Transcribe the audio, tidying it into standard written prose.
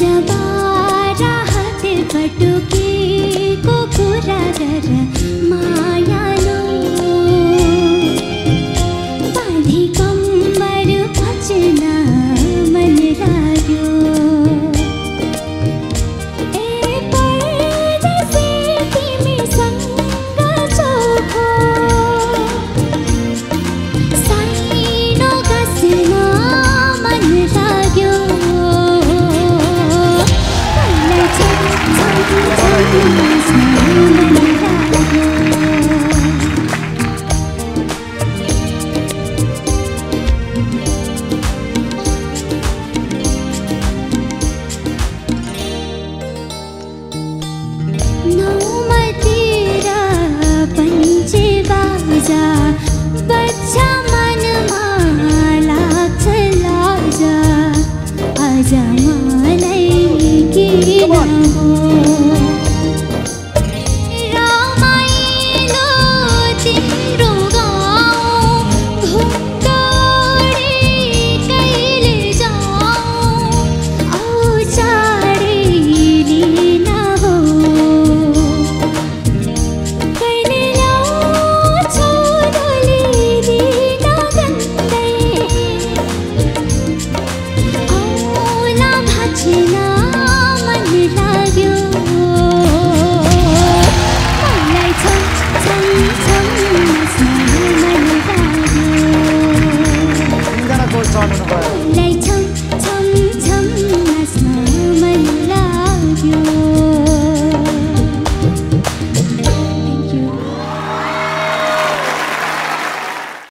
जबा राहत बटुकी को पूरा